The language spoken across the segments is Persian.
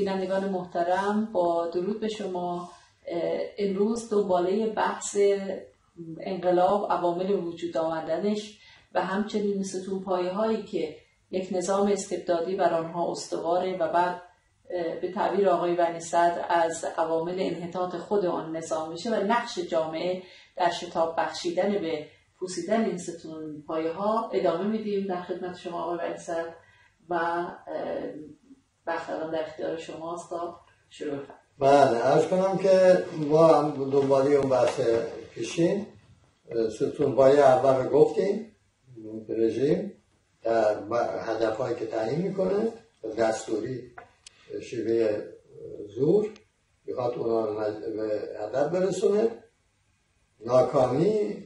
بینندگان محترم، با درود به شما. امروز دنباله بحث انقلاب، عوامل وجود آمدنش و همچنین ستونپایه هایی که یک نظام استبدادی بر آنها استواره و بعد به تعبیر آقای بنیصدر از عوامل انحطاط خود آن نظام میشه و نقش جامعه در شتاب بخشیدن به پوسیدن این ستونپایه ها ادامه میدیم. در خدمت شما آقای بنیصدر و بخش الان در اختیار شماست تا شروع کنیم. بله، عرض کنم که ما هم دنباله اون بحث کشیم. ستونپایه اول رو گفتیم، رژیم در هدفهایی که تعیین میکنه دستوری شیوه زور میخواد اونا رو به هدف برسونه. ناکامی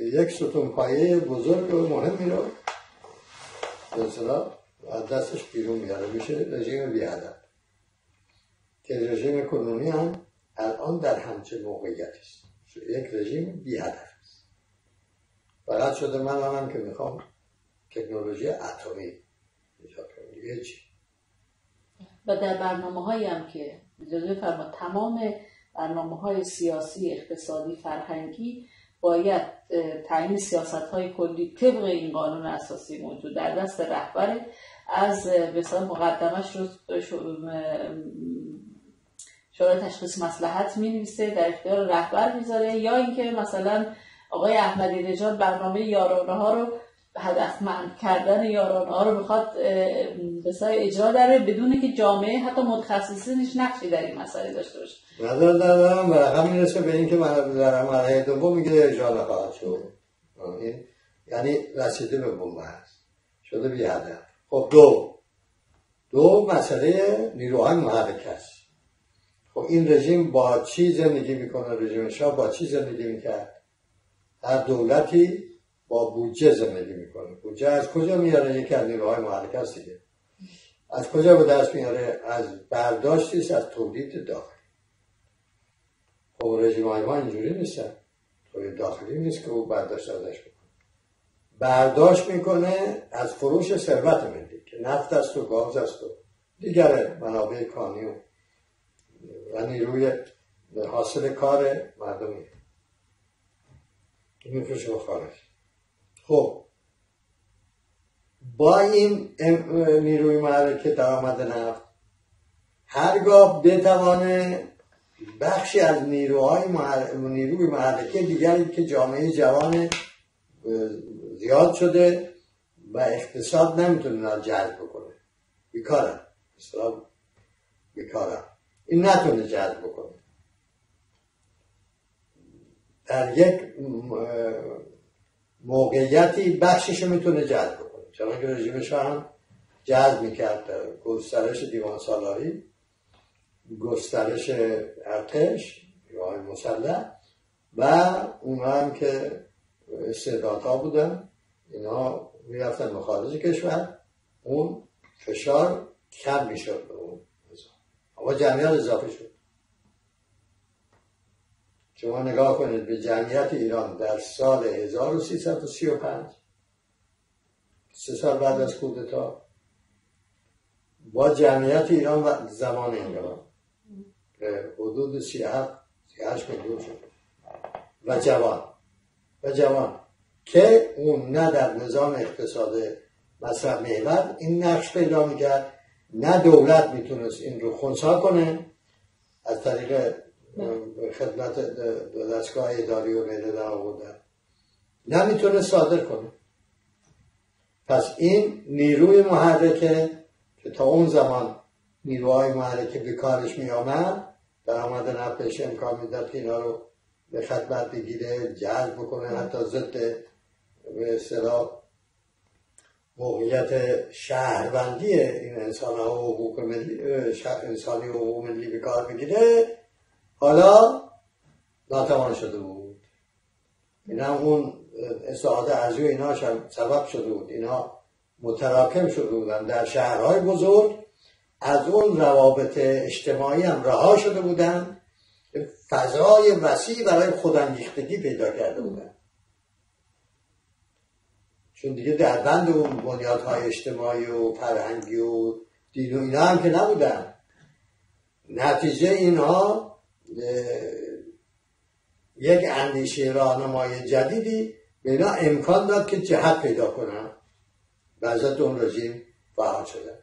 یک ستونپایه بزرگ و مهمی رو به اصطلاح از دستش بیرون میاره، میشه رژیم بی‌هدف که رژیم کنونی هم الان در همچه موقعیت است، یک رژیم بی‌هدف است. فقط شده منم که میخوام تکنولوژی اتمی ایجاد کنیم، دیگه چی؟ و در برنامه هایی هم که اجازه بفرمایید، تمام برنامه های سیاسی، اقتصادی، فرهنگی باید تعیین سیاست های کلی طبق این قانون اساسی موجود در دست رهبر، از مثلا مقدمش رو شورای تشخیص مصلحت می‌نویسه، در اختیار رهبر میذاره، یا اینکه مثلا آقای احمدی نژاد برنامه یارانه ها رو، هدفمند کردن یارانه ها رو بخواد بسای اجرا داره بدون که جامعه حتی متخصصینش نقشی در این مسئله داشته باشه. نظر دارم رقم میرسه به اینکه در مرحله دوم میگه اجرا نخواهد شد، یعنی رسیده به بنبست هست، شده بی هدف. خب دو مسئله نیروهای محرکه است. خب این رژیم با چی زندگی میکنه؟ رژیم شاه با چی زندگی میکرد؟ هر دولتی با بودجه زندگی میکنه. بودجه از کجا میاره؟ یکی از نیروهای محرکه است دیگه. از کجا به دست میاره؟ از برداشتی است از تولید داخلی. خب رژیم‌های ما اینجوری نیستن، تولید داخلی نیست که او برداشت ازش بکنه. برداشت میکنه از فروش ثروت ملی که نفت است و گاز است و دیگر منابع کانی و نیروی حاصل کار مردمی که میفروشه به خارج. خب با این نیروی محرکه درآمد نفت هرگاه بتوانه بخشی از نیروی محرکه دیگری که جامعه جوان زیاد شده و اقتصاد نمیتونه جلب بکنه، بیکارن، این نتونه جلب بکنه، در یک موقعیتی بخششو میتونه جلب بکنه. چون که رژیم شاه هم جلب میکرد، گسترش دیوان سالاری، گسترش ارتش، نیروهای مسلح، و اونها هم که استعدادها بودن اینا میرفتن به خارج کشور، اون فشار کم میشد به اون نظام، اما جمعیت اضافه شد. شما نگاه کنید به جمعیت ایران در سال 1335، 3 سال بعد از کودتا، با جمعیت ایران و زمان انقلاب حدود 37-38 میلیون شد و جوان که اون نه در نظام اقتصاد مصرف محور این نقش پیدا میکرد، نه دولت میتونست این رو خنثی کنه از طریق خدمت دستگاه اداری و غیره در آوردن، نمیتونه صادر کنه. پس این نیروی محرکه که تا اون زمان نیروهای محرکه به کارش میامد، درآمد نفت بهش امکان میداد که اینا رو به خدمت بگیره، جذب بکنه، حتی ضد به اصطلاح موقعیت شهروندی این انسانی و حقوق ملی به کار بگیره، حالا ناتوان شده بود. اینا اون استعاده ارزی و اینا سبب شده بود، اینا متراکم شده بودن در شهرهای بزرگ، از اون روابط اجتماعی هم رها شده بودن، فضای وسیع برای خودانگیختگی پیدا کرده بودن، چون دیگه در بند اون بنیادهای اجتماعی و فرهنگی و دینی اینا هم که نبودن. نتیجه اینها یک اندیشه راهنمای جدیدی به اینا امکان داد که جهت پیدا کنن و ضد اون رژیم فعال شدن.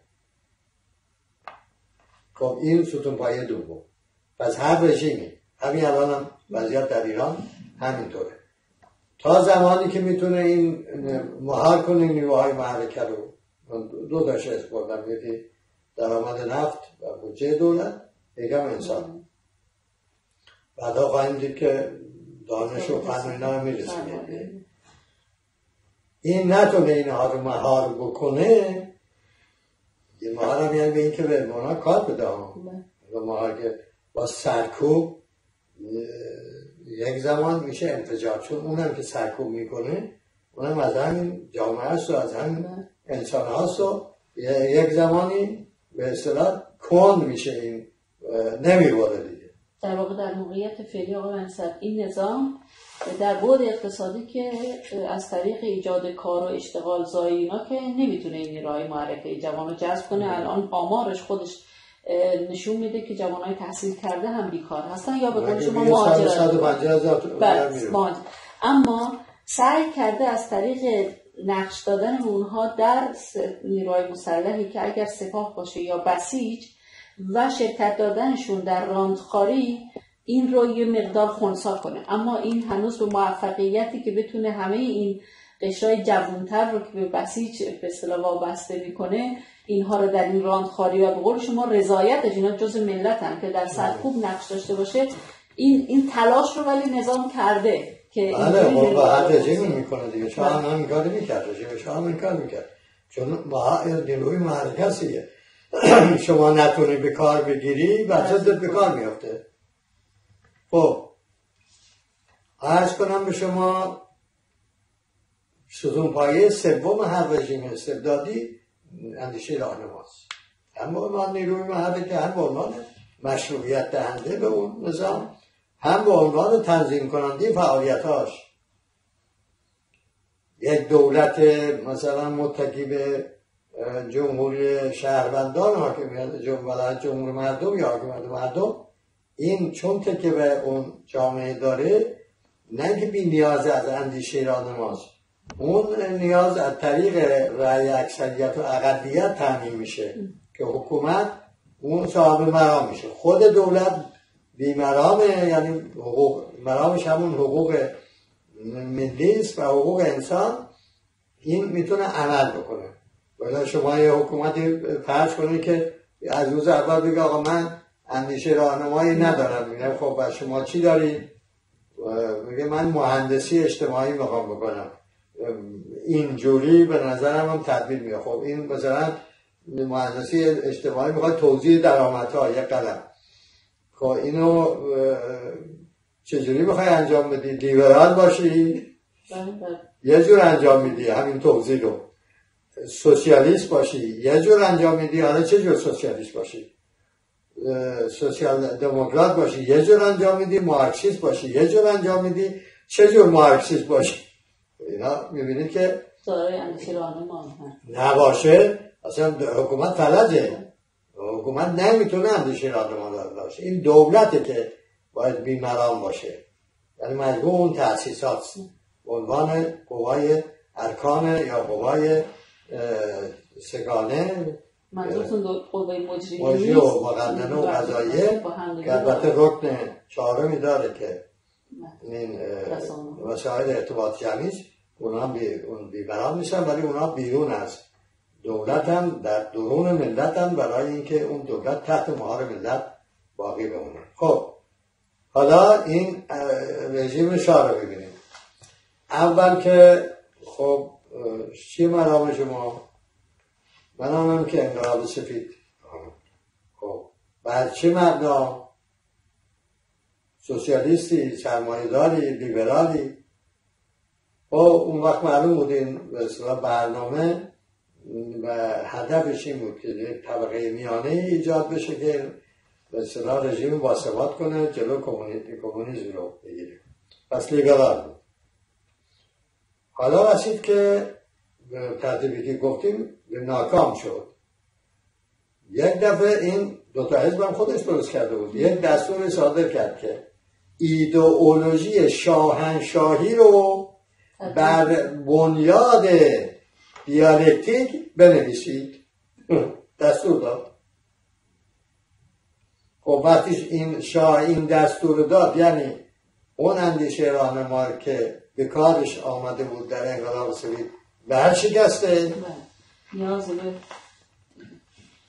خب این ستون پایه دوم. پس هر رژیمی، همین الان هم وضعیت در ایران همینطوره، تا زمانی که میتونه این مهار کنه نیروهای محرکه رو، دو داشته اسپردم، یکی درآمد نفت و بودجه دولت، یکم انسان. بعدا خواهیم دید که دانش و فن و اینا رو میرسیم. این نتونه اینها رو مهار بکنه، یه مهار هم یعنی به این که به مونا کار بده هم مهار که با سرکوب یک زمان میشه انفجار، چون اونم که سرکوب میکنه اونم از همین جامعه هست و از همین انسان هاست و یک زمانی به اصطلاح کند میشه، این نمیباره دیگه. در واقع در موقعیت فعلی آقای بنیصدر این نظام در بعد اقتصادی که از طریق ایجاد کار و اشتغال زایی اینا که نمیتونه این نیروهای معرکه جوان رو جذب کنه. الان آمارش خودش نشون میده که جوانای تحصیل کرده هم بیکار هستن یا به قول شما مهاجرت، اما سعی کرده از طریق نقش دادن اونها در نیروهای مسلحی که اگر سپاه باشه یا بسیج و شرکت دادنشون در راندخواری این رو یه مقدار خنثی کنه. اما این هنوز به موفقیتی که بتونه همه این قشرهای جوانتر رو که به بسیج به اصطلاح وابسته میکنه اینها رو در این راندخواری و به قول شما رضایتش، اینا جز ملت هم که در سرکوب نقش داشته باشه، این تلاش رو ولی نظام کرده که بله هر رژیمی میکنه دیگه. شاه هم همین کاری میکرد، رژیم شاه هم این کار میکرد، چون نیروی محرکه‌سیه. شما نتونی به کار بگیری بچه دت به کار میافته. خب عرض کنم به شما ستون پایه سوم هر رژیم استبدادی اندیشه راهنماست. هم با نیروی محرکه، هم با عنوان مشروعیت دهنده به اون نظام، هم با عنوان تنظیم کننده فعالیتاش. یک دولت مثلا متکی به جمهوری شهروندان حاکمیت جمهور مردم یا حاکمیت مردم، این چون که به اون جامعه داره، نه که بی نیاز از اندیشه راهنماست، اون نیاز از طریق رأی اکثریت و اقلیت تعمین میشه که حکومت اون صاحب مرام میشه. خود دولت بیمرامه، یعنی حقوق مرامش همون حقوق ملی و حقوق انسان، این میتونه عمل بکنه. ولی شما یه حکومتی فرض کنید که از روز اول بگه آقا من اندیشه راهنمایی ندارم، میگه خب و شما چی داری؟ میگه من مهندسی اجتماعی میخوام بکنم، اینجوری به نظرم هم تدبیر میاد. خب این مثلا مهندسی اجتماعی میخواد توزیع درآمدها، یک قلم. خب اینو چجوری میخوای انجام بدی؟ لیبرال باشی؟ یه جور انجام میدی همین توزیع رو. سوسیالیست باشی؟ یه جور انجام میدی. حالا چه جور سوسیالیست باشی؟ سوسیال دموکرات باشی؟ یه جور انجام میدی. مارکسیست باشی؟ یه جور انجام میدی. چه جور مارکسیست باشی؟ اینا میبینید که دارای اندیشه راهنما نباشه اصلا حکومت فلجه، حکومت نمیتونه اندیشه راهنما باشه. این دولته که باید بیمرام باشه، یعنی مجموع اون تأسیسات عنوان قوای ارکان یا قوای سگانه، منظورتون قوای مجریه و مقننه و قضاییه که البته رکن چهارمی داره که این وسایل ارتباط جمعیش، اونا هم بیبرام میشن، ولی اونا بیرون از دولت هم در درون ملت هم، برای اینکه اون دولت تحت مهار ملت باقی بمونه. خب حالا این رژیم شاه رو ببینیم. اول که خب چی منام شما؟ منامم که انقلاب سفید. خب بعد چه مبنا؟ سوسیالیستی، سرمایه‌داری، لیبرالی. و اون وقت معلوم بود این به اصطلاح برنامه و هدفش این بود که یک طبقه میانه ایجاد بشه که به اصطلاح رژیم باثبات کنه، جلو کمونیسم رو بگیره. پس لیبرال بود. حالا رسید که به ترتیبی که گفتیم ناکام شد. یک دفعه این دوتا حزبم خودش درست کرده بود، یک دستور صادر کرد که ایدئولوژی شاهنشاهی رو بر بنیاد دیالکتیک بنویسید، دستور داد. خب وقتی این شاه این دستور داد، یعنی اون اندیشه راهنما که به کارش آمده بود در انقلاب سوئد به هر شکسته،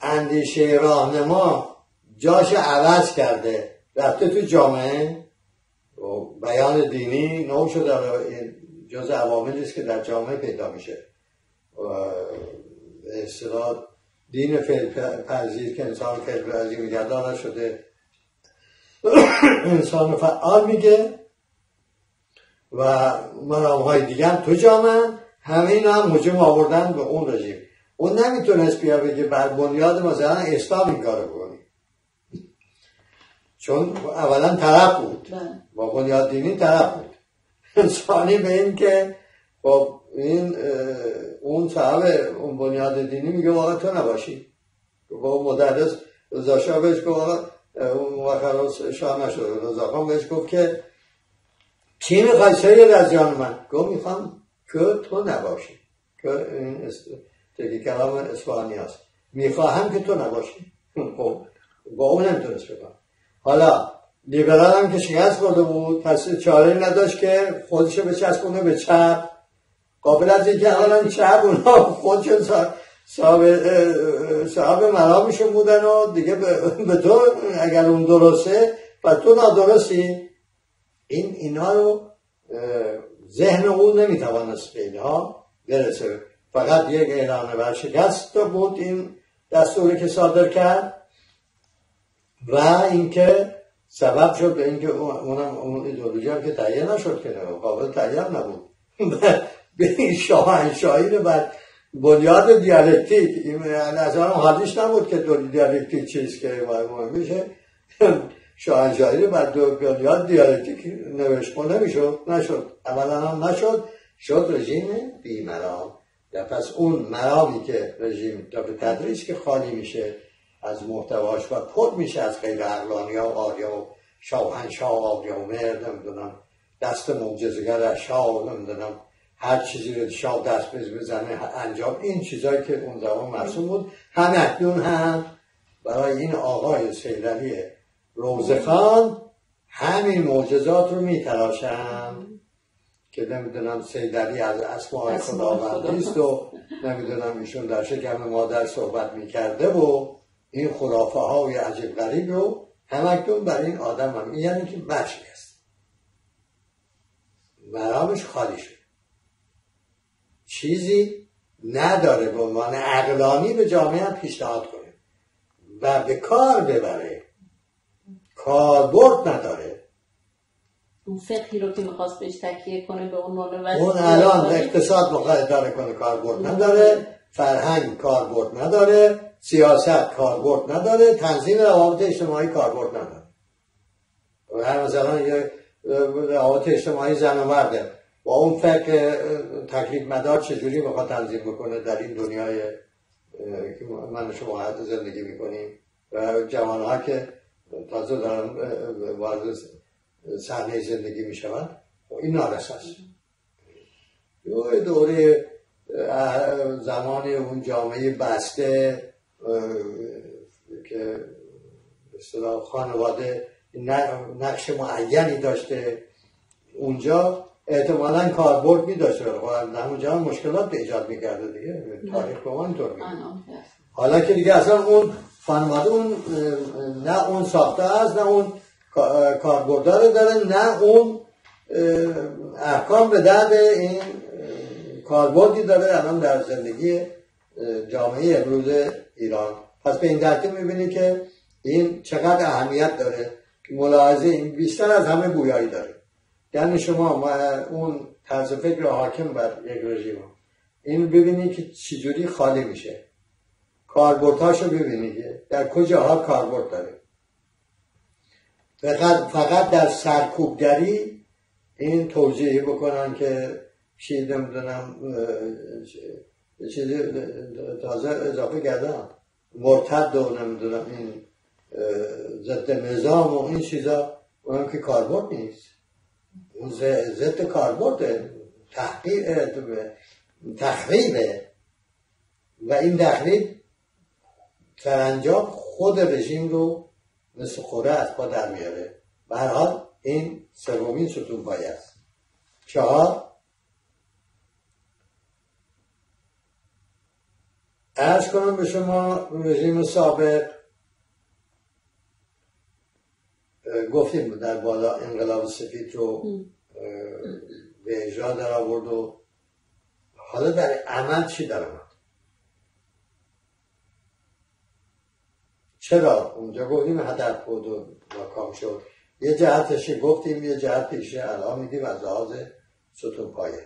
اندیشه راهنما جاش عوض کرده، رفته تو جامعه و بیان دینی نو شده، جز عواملی است که در جامعه پیدا میشه. به اصطلاح دین فعل‌پذیر که انسان فعل‌پذیر نگردان نشده، انسان فعال میگه و مرامهای دیگه هم تو جامعه، همه اینا هم هجوم آوردن به اون رژیم. اون نمیتونست بیا بگه بر بنیاد مثلا اسلام این کارو بکنی، چون اولا طرف بود با بنیاد دینی، طرف بود. ثانی به این که خب این اون صاحب اون بنیاد دینی میگه واقعا تو نباشی، با اون مدرس رضا شاه بهش گفت، واقعا اون شاه نشد، رضا خان بهش گفت که چی میخوای سید از جان من؟ گفت میخوام که تو نباشی، که این تکی کلام اصفهانی هست، میخواهم که تو نباشی. خب با اون نمیتونست بکنم. حالا لیبرال هم که شکست خورده بود، پس چاره نداشت که خودشو به چسبونه به چپ، قابل از اینکه اولا چپ اونا خودشون صاحب مرامشون بودن و دیگه به تو اگر اون درسته و تو نادرستی، این اینا رو ذهن اون نمیتوانست به اینها برسه. فقط یک اعلان ورشکست بود این دستوری که صادر کرد و اینکه سبب شد به اینکه اون ایدئولوژی هم که تهیه نشد که قابل تهیه هم نبود. به این شاهنشاهی رو بر بنیاد دیالکتیک، نظرم حادیش نبود که دیالکتیک چیز که مهم میشه، شاهنشاهی رو بر بنیاد دیالکتیک نوشت نمیشد، نشد، اولا هم نشد، شد رژیم بیمرام. پس اون مرامی که رژیم تا به تدریج که خالی میشه از محتواش و پر میشه از غیر عقلانی ها و آریا و شاهنشاه و آریا و مرد، نمیدونم دست معجزه‌گر شاه و نمیدونم هر چیزی رو شاه دست بزنه انجام، این چیزایی که اون زمان مرسوم بود، هم اکنون هم برای این آقای سیلوی روزخان همین معجزات رو میتراشم که نمیدونم سیدعلی از اسماء خداوندی است و نمیدونم ایشون در شکم مادر صحبت میکرده و این خرافه های عجیب غریب رو همکنون بر این آدم هم، این یعنی که بچه است، مرامش خالی شد، چیزی نداره به عنوان عقلانی به جامعه هم پیشنهاد کنه و به کار ببره، کاربرد نداره. اون فقهی رو که میخواست بهش تکیه کنه به اون مانو، اون الان اقتصاد میخواد اداره کنه، کاربرد نداره، فرهنگ کاربرد نداره، سیاست کاربرد نداره، تنظیم روابط اجتماعی کاربرد نداره. هر مثلا یه روابط اجتماعی زن و مرده، با اون فقه تکلیف مدار چجوری میخواد تنظیم بکنه در این دنیای که من و شما حتی زندگی میکنیم و جوانها که تازه دارن وارد صحنه زندگی می شود، این نارس است. یه دوره زمانی اون جامعه بسته که مثلا خانواده نقش معینی داشته، اونجا احتمالا کاربرد می داشته، در اونجا هم مشکلات به ایجاد می کرده دیگه، تاریخ با من طور می ده. حالا که دیگه اصلا اون خانواده اون نه اون ساخته است، نه اون کاربردار داره، نه اون احکام به درد این کاربردی داره الان در زندگی جامعه امروز ایران. پس به این ترتیب میبینی که این چقدر اهمیت داره که ملاحظه این بیشتر از همه گویایی داره. یعنی شما اون طرز فکر حاکم بر یک رژیم این ببینی که چجوری خالی میشه، کاربردهاشو ببینی که در کجاها کاربرد داره. فقط در سرکوبگری این توجیه بکنن که چیز نمیدونم چیزی تازه اضافه کردن مرتد و نمیدونم این ضد مزام و این چیزا، اونم که کاربرد نیست، اون ضد کاربرد، تخریبه. و این تخریب سرانجام خود رژیم رو مثل خوره از پا در میاره. به هر حال این سومین ستون پایه است. 4، عرض کنم به شما رژیم سابق گفتیم در بالا انقلاب سفید رو به اجرا در آورد و حالا در عمل چی در آمد؟ چرا اونجا گفتیم هدف بود و ناکام شد؟ یه جهتشی گفتیم، یه جهتشی الان میدیم از لحاظ ستون پایه.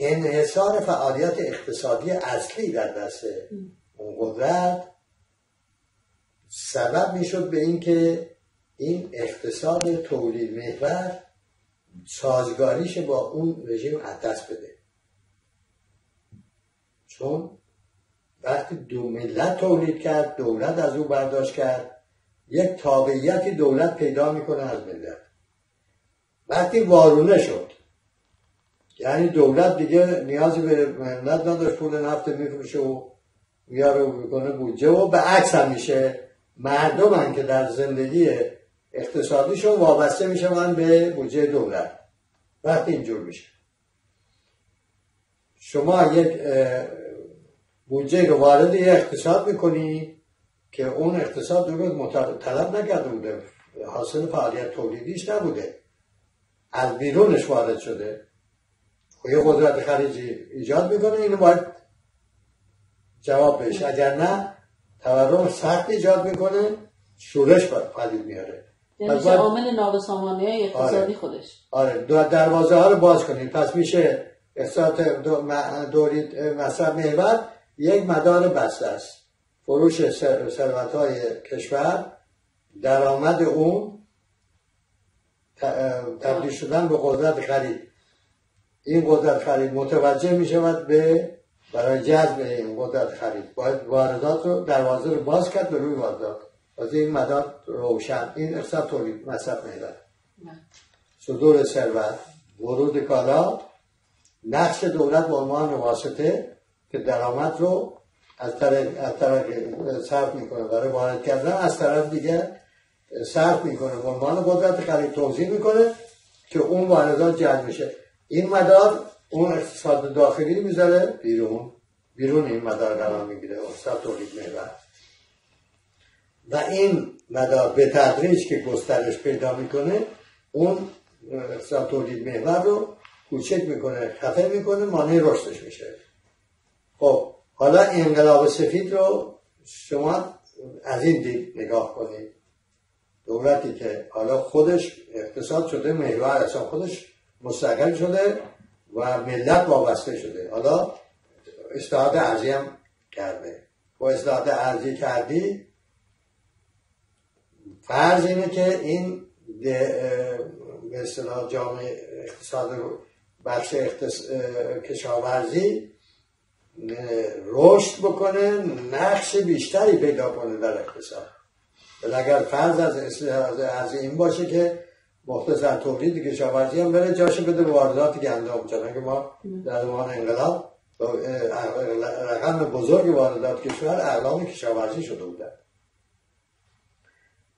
انحصار فعالیت اقتصادی اصلی در دست اون قدرت سبب میشد به اینکه این اقتصاد تولید محور سازگاریش با اون رژیم از دست بده. چون وقتی دو ملت تولید کرد، دولت از او برداشت کرد، یک تابعیتی دولت پیدا میکنه از ملت. وقتی وارونه شد، یعنی دولت دیگه نیازی به ملت نداشت، پول نفت میفروشه و میاره میکنه بودجه، و به عکس هم میشه. مردم هم که در زندگی اقتصادیشون وابسته میشن به بودجه دولت. وقتی اینجور میشه، شما یک بودجه رو وارد یه اقتصاد میکنی که اون اقتصاد درست مطالب نکرده بوده، حاصل فعالیت تولیدیش نبوده، از بیرونش وارد شده، یه قدرت خارجی ایجاد میکنه، اینو باید جواب بهش، اگر نه تورم سخت ایجاد میکنه، شورش باید پدید میاره. یعنی عامل نابسامانی اقتصادی خودش. آره، دروازه ها رو باز کنید. پس میشه اقتصاد دولت مصرف محور یک مدار بسته است. فروش ثروت های کشور، درآمد اون، تبدیل شدن به قدرت خرید. این قدرت خرید متوجه می شود به برای جذب این قدرت خرید باید واردات رو، دروازه رو باز کرد به روی واردات. از این مدار روشن، این اقتصاد تولید مصرف محور، صدور ثروت، ورود کالا، نقش دولت به عنوان واسطه که درآمد رو از طرف صرف میکنه برای وارد کردن، از طرف دیگه صرف میکنه به عنوان قدرت خرید، توزیع میکنه که اون واردات جذب میشه. این مدار اون اقتصاد داخلی میذاره بیرون این مدار قرار میگیره، اقتصاد تولید محور. و این مدار به تدریج که گسترش پیدا میکنه، اون اقتصاد تولید محور رو کوچک میکنه، خفه میکنه، مانع رشدش میشه. خب حالا انقلاب سفید رو شما از این دید نگاه کنید. دولتی که حالا خودش اقتصاد شده محور، اصلا خودش مستقل شده و ملت وابسته شده، حالا اصلاحات ارضی هم کرده. با اصلاحات ارضی کردی، فرض اینه که این به اصطلاح جامعه اقتصاد بخش کشاورزی رشد بکنه، نقش بیشتری پیدا کنه در اقتصاد. اگر فرض از اصلاحات ارضی این باشه که مختصر تولید کشاورزی هم بره جاشه بده به واردات گندم، چون که ما در زمان انقلاب رقم بزرگ واردات کشور اقلام کشاورزی شده بودن.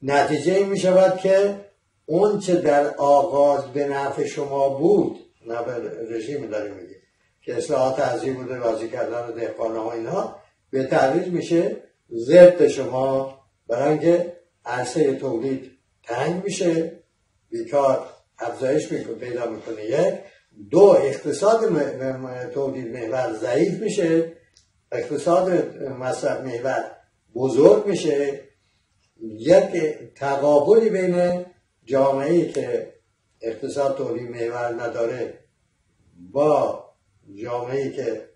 نتیجه این می شود که اون چه در آغاز به نفع شما بود، نه به رژیم داریم میگه که اصلاحات ارضی بوده، راضی کردن دهقانه ها، اینا به تدریج میشه ضد شما، برای اینکه عرصه تولید تنگ میشه، بیکار افزایش پیدا میکنه. یک، دو، اقتصاد تولید محور ضعیف میشه، اقتصاد مصرف محور بزرگ میشه. یک تقابلی بین جامعه‌ای که اقتصاد تولید محور نداره با جامعه‌ای که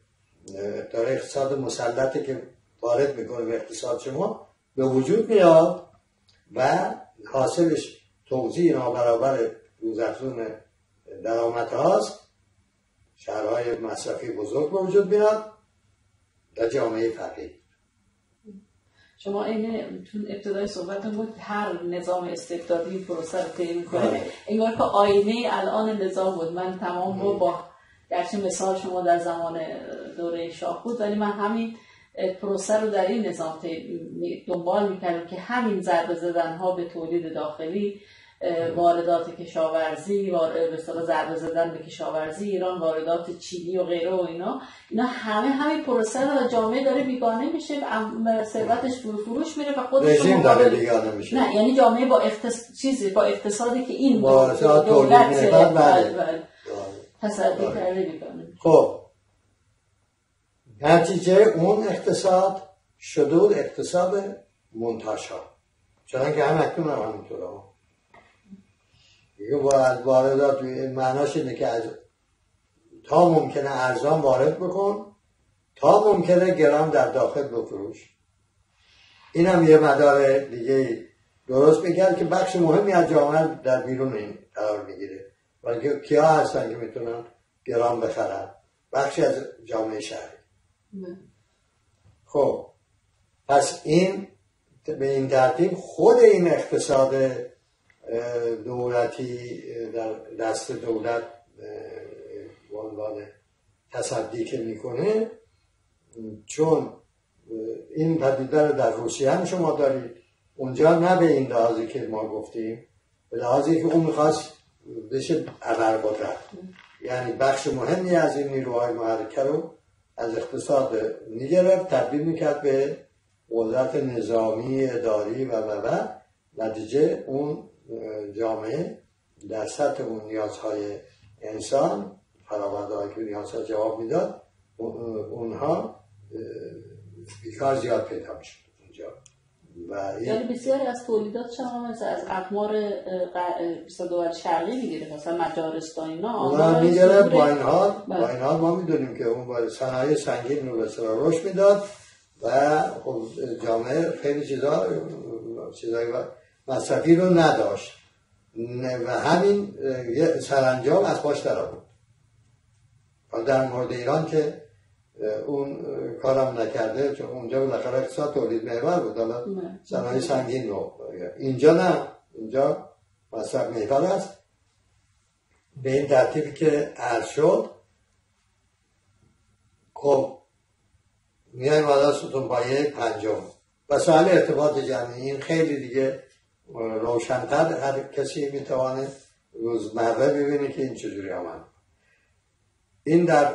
داره اقتصاد مسلطه که وارد میکنه به اقتصاد شما به وجود میاد و حاصلش توزیع نابرابر روزافزون درآمدهاست، شهرهای مصرفی بزرگ به وجود میاد و جامعه فقیر. شما این تو ابتدای صحبتتون گفت هر نظام استبدادی پروسه رو طی می‌کنه، انگار که آینه الان نظام بود. من تمام رو با گرچه مثال شما در زمان دوره شاه بود، ولی من همین پروسه رو در این نظام دنبال می‌کردم که همین ضربه زدن‌ها به تولید داخلی، واردات کشاورزی، به اصطلاح ضربه زدن به کشاورزی ایران، واردات چینی و غیره و اینا همه پروسه رو جامعه داره بیگانه میشه، ثروتش فروش میره و خودش رژیم داره بیگانه میشه. نه یعنی جامعه با با اقتصادی که این دولت تصدی کرده بیگانه. خب نتیجه اون اقتصاد شدور اقتصاد منتشر، چون که هم اکنون هم همینطوره دیگه. باید واردات معناش اینه که از تا ممکنه ارزان وارد بکن تا ممکنه گران در داخل بفروش. این هم یه مدار دیگه درست بگرد که بخش مهمی از جامعه در بیرون این قرار میگیره، ولی کیا هستن که میتونن گران بخرن؟ بخشی از جامعه شهری. خب پس این به این ترتیب خود این اقتصاد دولتی در دست دولت به عنوان تصدی که میکنه، چون این پدیده رو در روسیه هم شما دارید، اونجا نه به این لحاظی که ما گفتیم، به لحاظی که اون میخواست بشه ابرقدرت، یعنی بخش مهمی از این نیروهای محرکه رو از اقتصاد میگرفت تبدیل میکرد به قدرت نظامی اداری و نتیجه اون جامعه در سطح اون نیازهای انسان، فرآوردهایی که نیازها جواب میداد، اونها بیکار زیاد پیدا میشد اونجا. یعنی بسیاری از تولیدات شما مثلا از اقمار دول شرقی میگیره، مثلا مجارستان اینا اونها میگیره. با این حال ما میدونیم که اون صنایع سنگین رو به سر روش میداد و جامعه خیلی چیزایی مصرفی رو نداشت و همین سرانجام از پاش در آورد. در مورد ایران که اون کارم نکرده، چون اونجا بالاخره اقتصاد تولید محور بود، حالا صنایع سنگین رو. اینجا نه، اینجا مصرف محور است. به این ترتیبی که عرض شد، خب میایم والا ستون پایه پنجم و سوال ارتباط جمعی. این خیلی دیگه روشن‌تر هر کسی میتوانه روزمره ببینه که این چجوری آمد. این در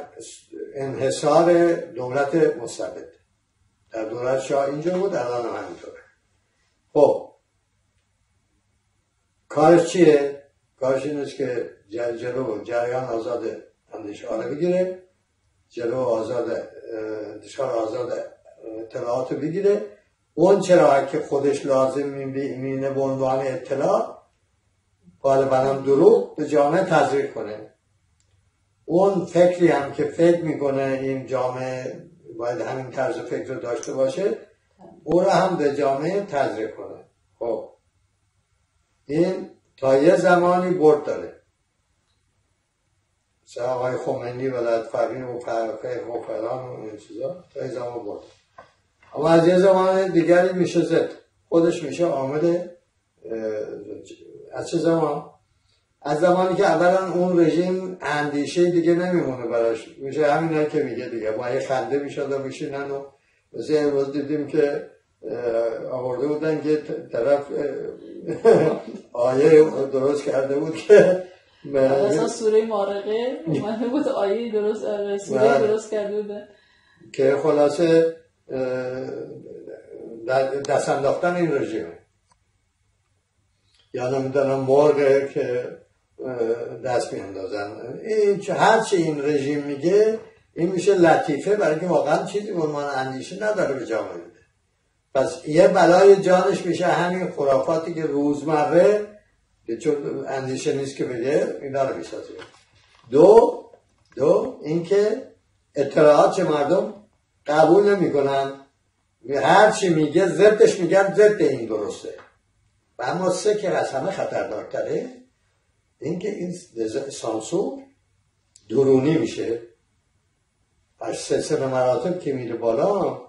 انحصار دولت مستبد در دولت شاه اینجا بود، الان هم همینطوره. خب کارش چیه؟ کارش این است که جریان آزاد اندیشه رو بگیره، آزاد اطلاعات رو بگیره. اون چرا که خودش لازم میبینه به عنوان اطلاع غالباً دروغ به جامعه تزریق کنه. اون فکری هم که فکر میکنه این جامعه باید همین طرز فکر رو داشته باشه، اون رو هم به جامعه تزریق کنه. خب این تا یه زمانی برد داره، مثل آقای خمینی ولایت‌فقیه و فقیه و فلان و این چیزا تا یه زمان برد، اما از یه زمان دیگری میشه زد خودش میشه عامل. از چه زمان؟ از زمانی که اولا اون رژیم اندیشه دیگه نمیمونه براش، میشه همین که میگه دیگه با یه خنده میشد و میشینن و مثل امروز دیدیم که آورده بودن که طرف آیه درست کرده بود که مثلا سوره مارقه اومده بود، آیه درست سوره درست کرده بود که خلاصه دست انداختن این رژیمه. یا نمیدونم مرغه که دست میاندازن. هرچی این رژیم میگه این میشه لطیفه، برای که واقعا چیزی به عنوان اندیشه نداره به جامعه میده. پس یه بلای جانش میشه همین خرافاتی که روزمره چون اندیشه نیست که بگه اینا رو میسازه. دو اینکه اطلاعات چه مردم قبول نمیکنن، هر چی میگه ضدش میگن ضد این درسته. و اما سه که از همه خطرناکتره، اینکه این سانسور درونی میشه. از سلسله مراتب که میره بالا،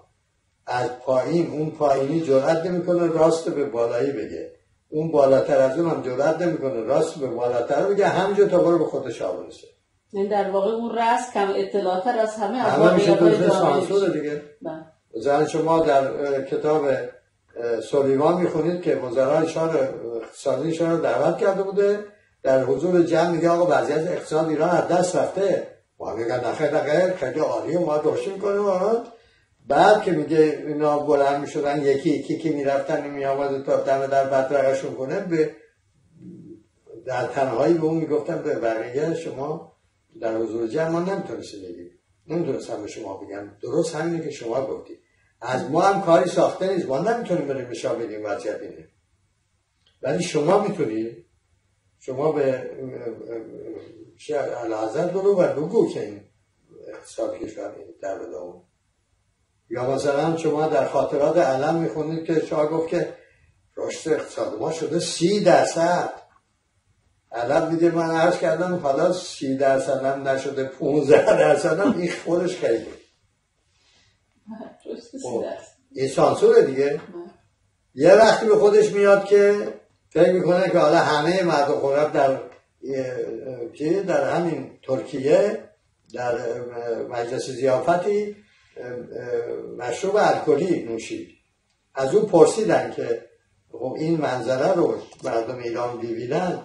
از پایین اون پایینی جرأت نمیکنه راست به بالایی بگه، اون بالاتر از اون هم جرأت نمیکنه راست به بالاتر بگه، همجور تا برو به خودش آورسه. یعنی در واقع اون راست کم اطلاعات از همه میشه دوزه سانسور دیگه. مثلا شما در کتاب سولیوان میخونید که وزرای اقتصادیشان رو دعوت کرده بوده، در حضور جمع میگه آقا وضعیت اقتصاد ایران از دست رفته، ما میگن نخیر نخیر خیلی عالیه ما داشتیم کنیم. بعد که میگه اینا بلند میشدن یکی یکی که میرفتن میامده تا دم در بدرقشون کنه، به در تنهایی به اون میگفتن به بقیه شما در حضور جمع ما نمیتونستید بگید، نمیتونستم به شما بگم درست همینه که شما گفتید، از ما هم کاری ساخته نیست، ما نمیتونیم بریم به شما بگیم وضعیت اینه، ولی شما میتونید، شما به اعلیحضرت برو و بگو که این اقتصاد کشور در بداون. یا مثلا شما در خاطرات علم میخونید که شاه گفت که رشد اقتصاد ما شده 30%. علم میده من عرض کردم حالا 30% هم نشده 15% هم، این خودش خیلی این سانسوره دیگه. یه وقتی به خودش میاد که فکر میکنه که حالا همه مردم خورب در همین ترکیه در مجلس ضیافتی مشروب الکلی نوشید، از اون پرسیدن که خب این منظره رو مردم ایران بیبینن،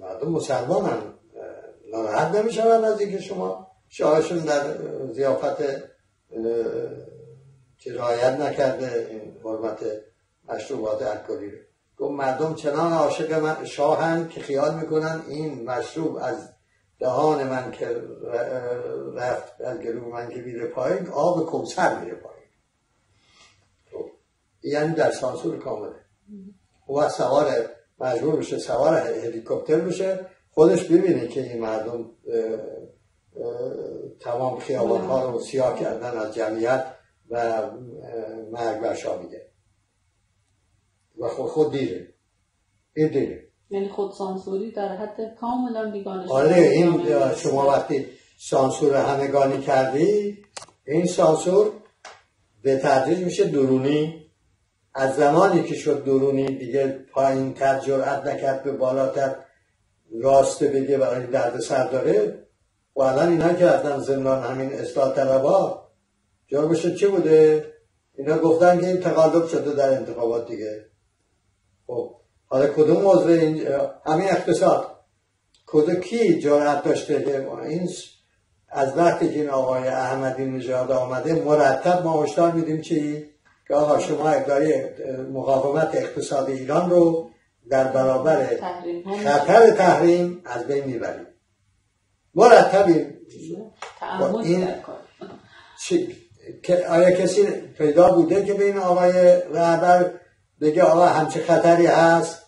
مردم مسلمان هم ناراحت نمیشن از اینکه شما شاهشون در ضیافت که رعایت نکرده این حرمت مشروبات الکلی رو؟ گفت مردم چنان عاشق شاهن که خیال میکنن این مشروب از دهان من که رفت از گلو من که میره پایین آب کوثر میره پایین. یعنی در سانسور کامله. و سوار مجبور بشه سوار هلیکوپتر بشه، خودش ببینه که این مردم تمام خیابانها رو سیاه کردن از جمعیت و مرگ برشا میده و خود دیره این دیره. یعنی خود سانسوری در حد کاملا بیگانه شده. آره این شما وقتی سانسور همگانی کردی، این سانسور به تدریج میشه درونی، از زمانی که شد درونی دیگه پایین تر جرأت نکرد به بالاتر راست بگه برای درد سر داره. و الان اینا که رفتن زندان همین اصلاح طلبها جرمشون چی بوده؟ اینا گفتن که این تقلب شده در انتخابات دیگه. خب حالا کدوم عضو این همین اقتصاد کی جرأت داشته که این از وقتی که این آقای احمدی نژاد آمده مرتب ما هشدار میدیم چی؟ که آقا شما ادعای مقاومت اقتصاد ایران رو در برابر خطر تحریم از بین میبریم مرتبی. این آیا کسی پیدا بوده که به این آقای رهبر بگه آقا همچه خطری هست؟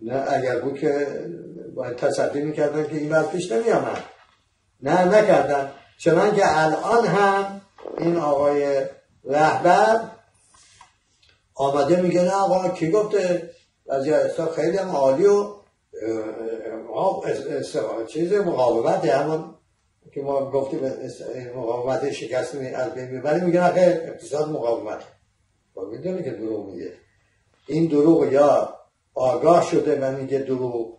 نه، اگر بود که باید تصدی میکردن که این وقت پیش نمیامد. نه نکردن. چنان که الان هم این آقای رهبر آمده میگه نه آقا کی گفته وضعیت خیلی هم عالی و چیز مقاومت همون که ما گفتیم مقاومت شکست از بین میبریم، میگه نه اقتصاد مقاومت. میدونه که دروغ میگه. این دروغ یا آگاه شده و میگه دروغ،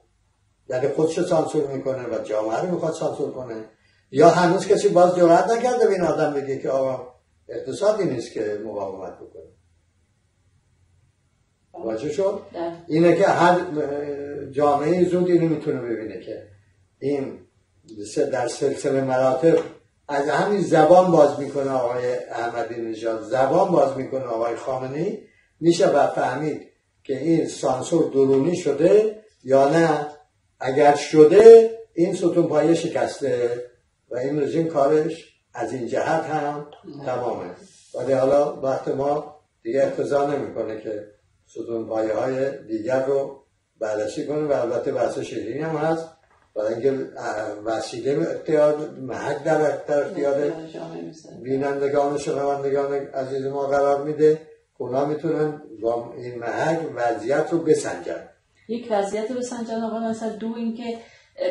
یعنی خودشو سانسور میکنه و جامعه رو میخواد سانسور کنه، یا هنوز کسی باز جرأت نکرده به این آدم بگه که آقا اقتصادی نیست که مقاومت بکنه. واجه شد؟ اینه که هر جامعه زود اینو میتونه ببینه که این در سلسله مراتب از همین زبان باز میکنه آقای احمدی نژاد، زبان باز میکنه آقای خامنه‌ای، میشه و فهمید که این سانسور درونی شده یا نه. اگر شده این ستون پایه شکسته و این رژیم کارش از این جهت هم تمامه. ولی حالا وقت ما دیگه اقتضا نمیکنه که ستون پایه های دیگر رو بررسی کنه و البته بحث شیرین هم هست، برای اینکه وسیله اختیار محک در اختیار بینندگان شنوندگان عزیز ما قرار میده، اونا میتونن با این محک وضعیت رو بسنجن، یک وضعیت رو بسنجن. آقا مثلا دو این که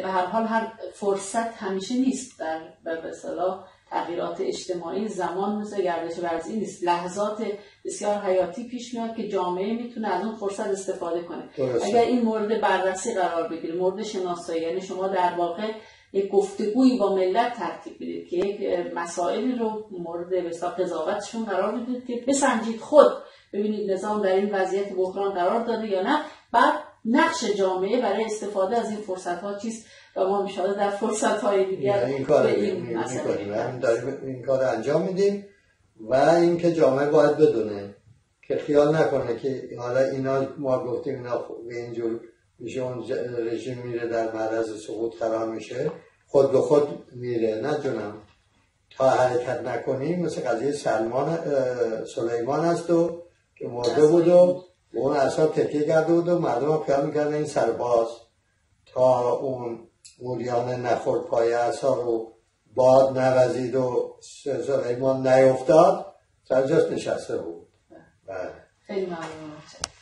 به هر حال هر فرصت همیشه نیست، در به اصطلاح تغییرات اجتماعی، زمان مثل گردش وضعی نیست، لحظات بسیار حیاتی پیش میاد که جامعه میتونه از اون فرصت استفاده کنه. درسته. اگر این مورد بررسی قرار بگیره، مورد شناسایی، یعنی شما در واقع یک گفتگویی با ملت ترتیب بدید که یک مسائلی رو مورد بسیار قضاوتشون قرار بدید که بسنجید، خود ببینید نظام در این وضعیت بحران قرار داده یا نه، بعد نقش جامعه برای استفاده از این فرصت‌ها چیست و ما ان شاءالله در فرصت‌های دیگر این کار انجام میدیم. و اینکه جامعه باید بدونه که خیال نکنه که حالا اینا ما گفتیم اینا به اینجور میشه، اون رژیم میره در معرض سقوط قرار میشه، خود به خود میره. نه جونم، تا حرکت نکنیم مثل قضیه سلیمان است و که مرده بود و اون اصلا تکیه کرده بود و مردم ها خیال میکردن این سرباز تا اون موریانه نخورد پای اصلا رو باد نوزید و سلیمان نیفتاد سرجاست نشسته بود. خیلی ممنون.